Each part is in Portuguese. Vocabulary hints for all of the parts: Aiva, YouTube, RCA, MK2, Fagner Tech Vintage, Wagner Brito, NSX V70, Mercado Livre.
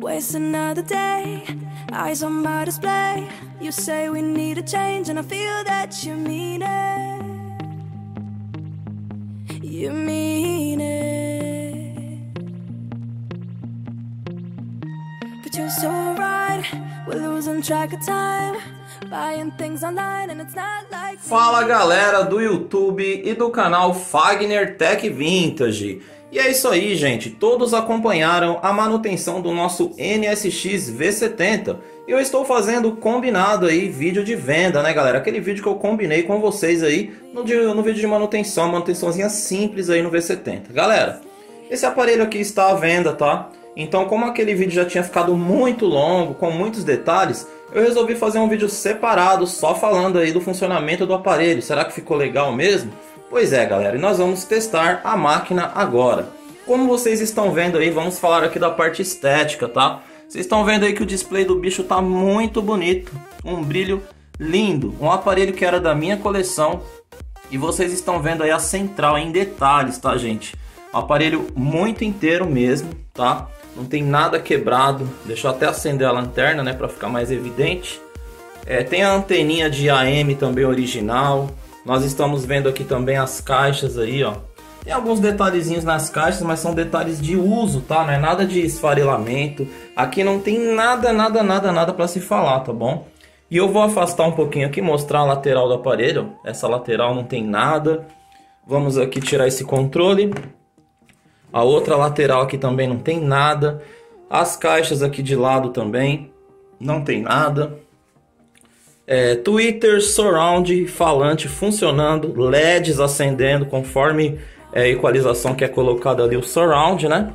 Waste another day, eyes on my display. You say we need a change and I feel that you mean it. You mean it. But you're so right, we're losing track of time. Fala galera do YouTube e do canal Fagner Tech Vintage. E é isso aí, gente. Todos acompanharam a manutenção do nosso NSX V70. E eu estou fazendo combinado aí vídeo de venda, né, galera? Aquele vídeo que eu combinei com vocês aí no vídeo de manutenção, manutençãozinha simples aí no V70. Galera, esse aparelho aqui está à venda, tá? Então, como aquele vídeo já tinha ficado muito longo, com muitos detalhes, eu resolvi fazer um vídeo separado, só falando aí do funcionamento do aparelho. Será que ficou legal mesmo? Pois é, galera, e nós vamos testar a máquina agora. Como vocês estão vendo aí, vamos falar aqui da parte estética, tá? Vocês estão vendo aí que o display do bicho tá muito bonito, um brilho lindo. Um aparelho que era da minha coleção e vocês estão vendo aí a central em detalhes, tá, gente? O aparelho muito inteiro mesmo, tá? Não tem nada quebrado. Deixa eu até acender a lanterna, né, para ficar mais evidente. Tem a anteninha de AM também original. Nós estamos vendo aqui também as caixas aí, ó. Tem alguns detalhezinhos nas caixas, mas são detalhes de uso, tá? Não é nada de esfarelamento. Aqui não tem nada para se falar, tá bom? E eu vou afastar um pouquinho aqui, mostrar a lateral do aparelho. Essa lateral não tem nada. Vamos aqui tirar esse controle. A outra lateral aqui também não tem nada. As caixas aqui de lado também não tem nada. Twitter, surround, falante funcionando, LEDs acendendo conforme a equalização que é colocada ali, o surround, né?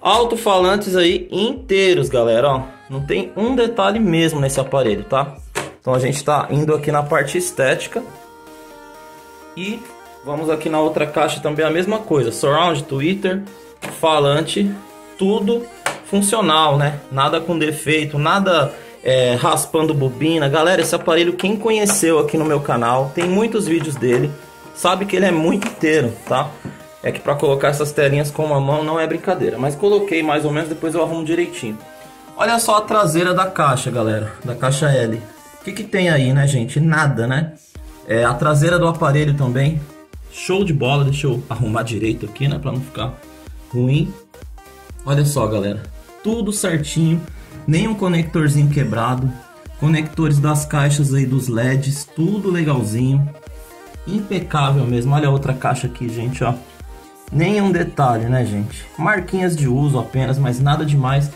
Alto-falantes aí inteiros, galera, ó. Não tem um detalhe mesmo nesse aparelho, tá? Então a gente tá indo aqui na parte estética. E vamos aqui na outra caixa também a mesma coisa, surround, Twitter, falante, tudo funcional, né? Nada com defeito, nada raspando bobina. Galera, esse aparelho quem conheceu aqui no meu canal, tem muitos vídeos dele, sabe que ele é muito inteiro, tá? É que para colocar essas telinhas com uma mão não é brincadeira, mas coloquei mais ou menos, depois eu arrumo direitinho. Olha só a traseira da caixa, galera, da caixa L. O que que tem aí, né, gente? Nada, né? A traseira do aparelho também. Show de bola, deixa eu arrumar direito aqui, né, pra não ficar ruim. Olha só, galera, tudo certinho, nenhum conectorzinho quebrado, conectores das caixas aí dos LEDs, tudo legalzinho, impecável mesmo. Olha a outra caixa aqui, gente, ó, nenhum detalhe, né, gente, marquinhas de uso apenas, mas nada demais.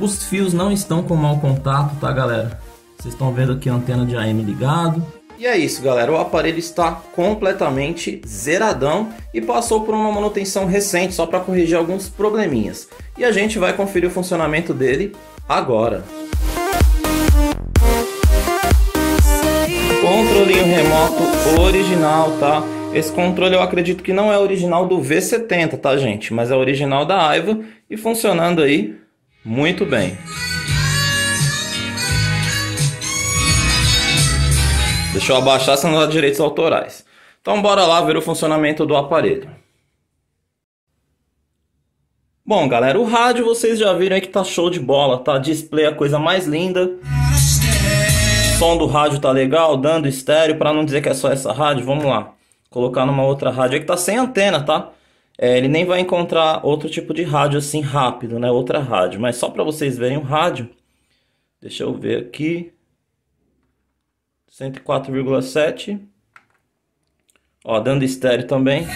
Os fios não estão com mau contato, tá, galera? Vocês estão vendo aqui a antena de AM ligado. E é isso, galera, o aparelho está completamente zeradão e passou por uma manutenção recente só para corrigir alguns probleminhas. E a gente vai conferir o funcionamento dele agora. Controlinho remoto original, tá? Esse controle eu acredito que não é original do V70, tá, gente? Mas é original da Aiva e funcionando aí muito bem. Deixa eu abaixar, senão dá direitos autorais. Então bora lá ver o funcionamento do aparelho. Bom, galera, o rádio vocês já viram aí que tá show de bola, tá? Display a coisa mais linda. O som do rádio tá legal, dando estéreo, pra não dizer que é só essa rádio, vamos lá. Colocar numa outra rádio aí que tá sem antena, tá? Ele nem vai encontrar outro tipo de rádio assim rápido, né? Outra rádio, mas só pra vocês verem o rádio. Deixa eu ver aqui. 104,7. Ó, dando estéreo também.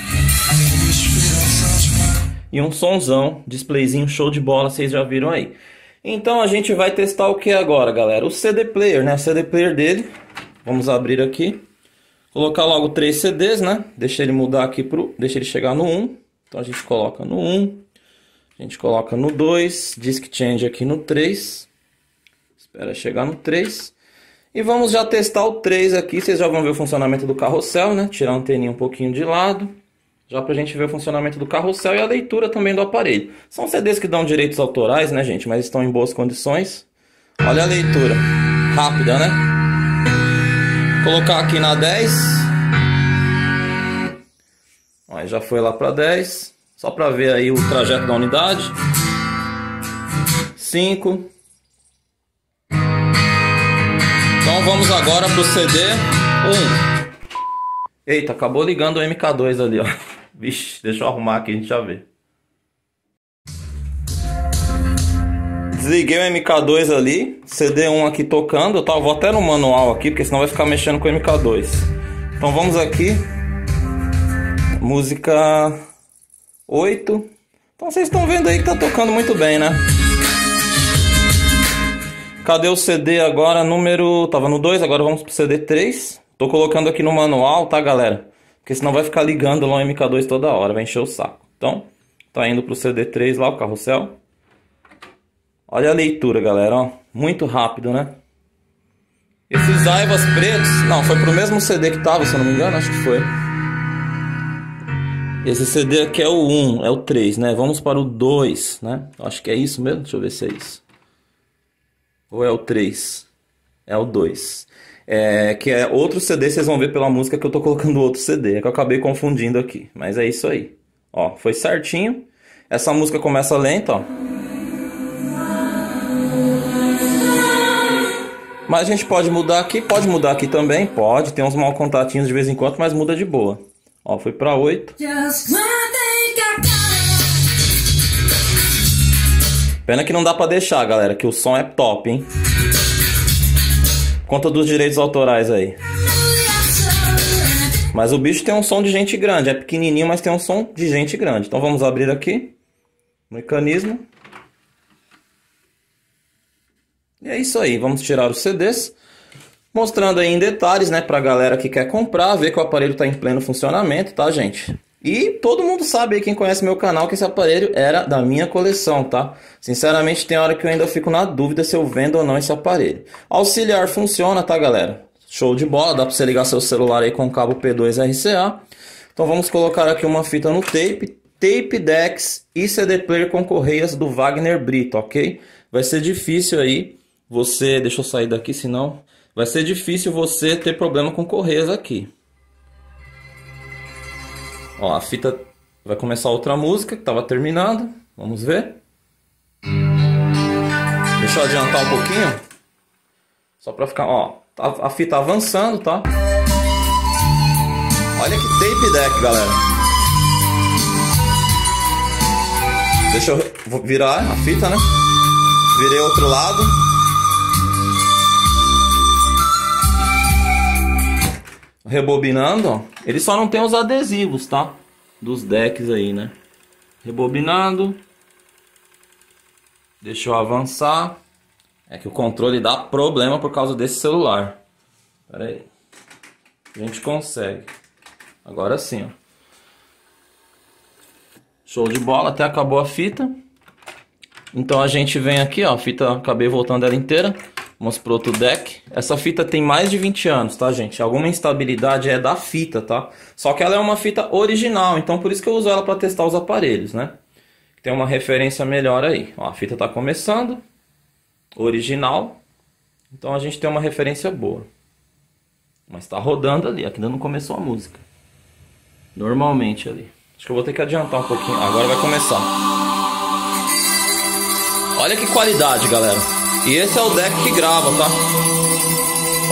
E um sonzão, displayzinho show de bola, vocês já viram aí. Então a gente vai testar o que agora, galera? O CD player, né? O CD player dele. Vamos abrir aqui. Colocar logo 3 CDs, né? Deixa ele mudar aqui pro... Deixa ele chegar no 1. Então a gente coloca no 1. A gente coloca no 2. Disk change aqui no 3. Espera chegar no 3. E vamos já testar o 3 aqui, vocês já vão ver o funcionamento do carrossel, né? Tirar a anteninha um pouquinho de lado, já pra gente ver o funcionamento do carrossel e a leitura também do aparelho. São CDs que dão direitos autorais, né, gente? Mas estão em boas condições. Olha a leitura, rápida, né? Colocar aqui na 10. Aí já foi lá pra 10, só pra ver aí o trajeto da unidade. 5. Então vamos agora pro CD 1. Eita, acabou ligando o MK2 ali, ó. Vixe, deixa eu arrumar aqui, a gente já vê. Desliguei o MK2 ali, CD1 aqui tocando, tá? Eu vou até no manual aqui, porque senão vai ficar mexendo com o MK2. Então vamos aqui, música 8. Então vocês estão vendo aí que tá tocando muito bem, né? Cadê o CD agora? Número... tava no 2, agora vamos pro CD 3. Tô colocando aqui no manual, tá, galera? Porque senão vai ficar ligando lá o MK2 toda hora, vai encher o saco. Então, tá indo pro CD 3 lá, o carrossel. Olha a leitura, galera, ó. Muito rápido, né? Esses Aivas pretos... não, foi pro mesmo CD que tava, se eu não me engano, acho que foi. Esse CD aqui é o 1, é o 3, né? Vamos para o 2, né? Acho que é isso mesmo, deixa eu ver se é isso. Ou é o 3? É o 2. É, que é outro CD, vocês vão ver pela música que eu tô colocando outro CD. É que eu acabei confundindo aqui, mas é isso aí. Ó, foi certinho. Essa música começa lenta, ó. Mas a gente pode mudar aqui também, pode. Tem uns mal contatinhos de vez em quando, mas muda de boa. Ó, fui pra 8. Pena que não dá pra deixar, galera, que o som é top, hein? Conta dos direitos autorais aí. Mas o bicho tem um som de gente grande. É pequenininho, mas tem um som de gente grande. Então vamos abrir aqui. Mecanismo. E é isso aí, vamos tirar os CDs, mostrando aí em detalhes, né, pra galera que quer comprar, ver que o aparelho tá em pleno funcionamento, tá, gente? E todo mundo sabe aí, quem conhece meu canal, que esse aparelho era da minha coleção, tá? Sinceramente, tem hora que eu ainda fico na dúvida se eu vendo ou não esse aparelho. Auxiliar funciona, tá, galera? Show de bola, dá pra você ligar seu celular aí com o cabo P2 RCA. Então vamos colocar aqui uma fita no tape, tape decks e CD player com correias do Wagner Brito, ok? Vai ser difícil aí... você, deixa eu sair daqui, senão vai ser difícil você ter problema com correias aqui. Ó, a fita vai começar outra música que estava terminando. Vamos ver. Deixa eu adiantar um pouquinho. Só para ficar, ó, a fita avançando, tá? Olha que tape deck, galera. Deixa eu virar a fita, né? Virei outro lado. Rebobinando, ó. Ele só não tem os adesivos, tá? Dos decks aí, né? Rebobinando. Deixa eu avançar. É que o controle dá problema por causa desse celular. Pera aí. A gente consegue. Agora sim, ó. Show de bola, até acabou a fita. Então a gente vem aqui, ó. A fita, acabei voltando ela inteira. Vamos pro outro deck. Essa fita tem mais de 20 anos, tá, gente? Alguma instabilidade é da fita, tá? Só que ela é uma fita original, então por isso que eu uso ela para testar os aparelhos, né? Tem uma referência melhor aí. Ó, a fita tá começando. Original. Então a gente tem uma referência boa. Mas tá rodando ali, aqui ainda não começou a música. Normalmente ali. Acho que eu vou ter que adiantar um pouquinho. Agora vai começar. Olha que qualidade, galera. E esse é o deck que grava, tá?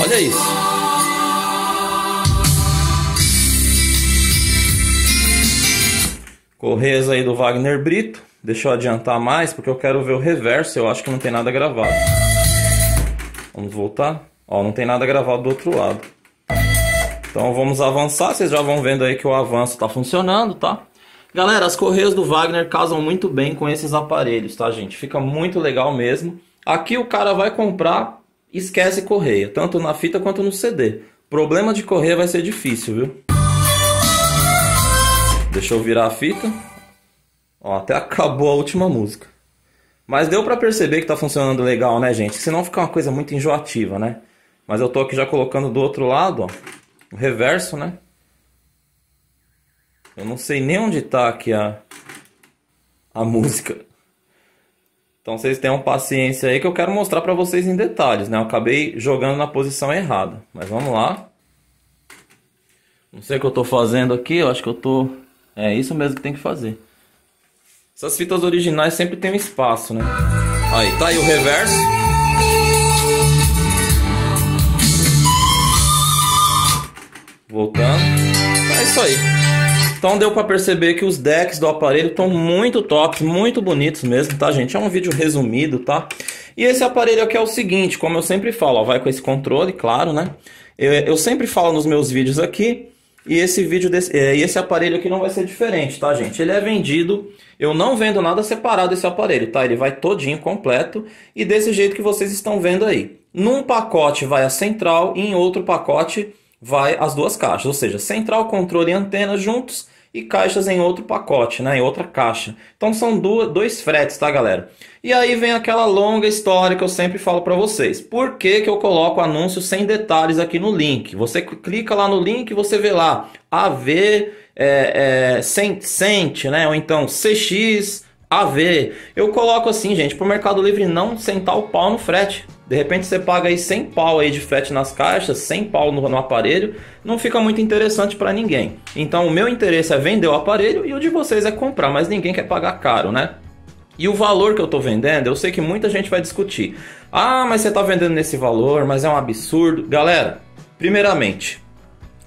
Olha isso. Correias aí do Wagner Brito. Deixa eu adiantar mais, porque eu quero ver o reverso. Eu acho que não tem nada gravado. Vamos voltar. Ó, não tem nada gravado do outro lado. Então vamos avançar. Vocês já vão vendo aí que o avanço tá funcionando, tá? Galera, as correias do Wagner casam muito bem com esses aparelhos, tá, gente? Fica muito legal mesmo. Aqui o cara vai comprar, esquece correia, tanto na fita quanto no CD. Problema de correia vai ser difícil, viu? Deixa eu virar a fita. Ó, até acabou a última música. Mas deu pra perceber que tá funcionando legal, né, gente? Senão fica uma coisa muito enjoativa, né? Mas eu tô aqui já colocando do outro lado, ó. O reverso, né? Eu não sei nem onde tá aqui a música. Então vocês tenham paciência aí que eu quero mostrar pra vocês em detalhes, né? Eu acabei jogando na posição errada. Mas vamos lá. Não sei o que eu tô fazendo aqui, eu acho que eu tô... é isso mesmo que tem que fazer. Essas fitas originais sempre tem um espaço, né? Aí, tá aí o reverso. Voltando. É isso aí. Então deu pra perceber que os decks do aparelho estão muito tops, muito bonitos mesmo, tá, gente? É um vídeo resumido, tá? E esse aparelho aqui é o seguinte, como eu sempre falo, ó, vai com esse controle, claro, né? Eu sempre falo nos meus vídeos aqui. E esse aparelho aqui não vai ser diferente, tá, gente? Ele é vendido, eu não vendo nada separado desse aparelho, tá? Ele vai todinho, completo, e desse jeito que vocês estão vendo aí. Num pacote vai a central e em outro pacote vai as duas caixas, ou seja, central, controle e antena juntos e caixas em outro pacote, né? Em outra caixa. Então são dois fretes, tá, galera? E aí vem aquela longa história que eu sempre falo pra vocês. Por que que eu coloco anúncio sem detalhes aqui no link? Você clica lá no link e você vê lá AV, cent, né? Ou então CX, AV. Eu coloco assim, gente, pro Mercado Livre não sentar o pau no frete. De repente você paga aí 100 pau aí de frete nas caixas, 100 pau no aparelho, não fica muito interessante para ninguém. Então o meu interesse é vender o aparelho e o de vocês é comprar, mas ninguém quer pagar caro, né? E o valor que eu tô vendendo, eu sei que muita gente vai discutir. Ah, mas você tá vendendo nesse valor, mas é um absurdo. Galera, primeiramente,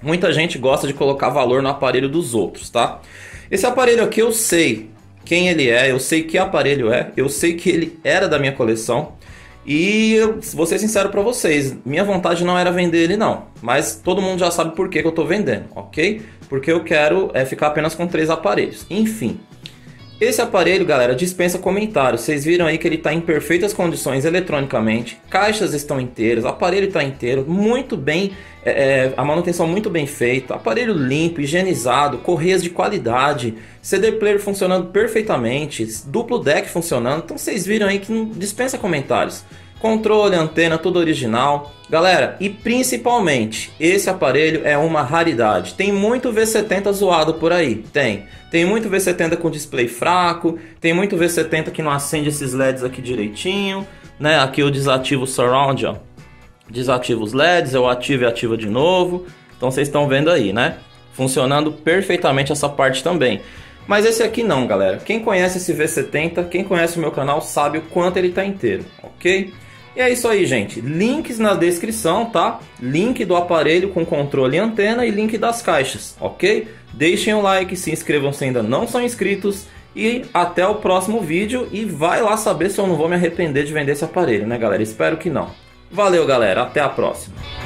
muita gente gosta de colocar valor no aparelho dos outros, tá? Esse aparelho aqui eu sei quem ele é, eu sei que aparelho é, eu sei que ele era da minha coleção. E eu vou ser sincero pra vocês, minha vontade não era vender ele não, mas todo mundo já sabe por que eu tô vendendo, ok? Porque eu quero ficar apenas com 3 aparelhos, enfim. Esse aparelho, galera, dispensa comentários, vocês viram aí que ele tá em perfeitas condições eletronicamente, caixas estão inteiras, aparelho tá inteiro, muito bem, a manutenção muito bem feita, aparelho limpo, higienizado, correias de qualidade, CD player funcionando perfeitamente, duplo deck funcionando, então vocês viram aí que não dispensa comentários. Controle, antena, tudo original. Galera, e principalmente, esse aparelho é uma raridade. Tem muito V70 zoado por aí, tem. Tem muito V70 com display fraco, tem muito V70 que não acende esses LEDs aqui direitinho, né? Aqui eu desativo o surround, ó. Desativo os LEDs, eu ativo e ativo de novo. Então vocês estão vendo aí, né? Funcionando perfeitamente essa parte também. Mas esse aqui não, galera. Quem conhece esse V70, quem conhece o meu canal, sabe o quanto ele tá inteiro, ok? E é isso aí, gente. Links na descrição, tá? Link do aparelho com controle e antena e link das caixas, ok? Deixem o like, se inscrevam se ainda não são inscritos. E até o próximo vídeo. E vai lá saber se eu não vou me arrepender de vender esse aparelho, né, galera? Espero que não. Valeu, galera. Até a próxima.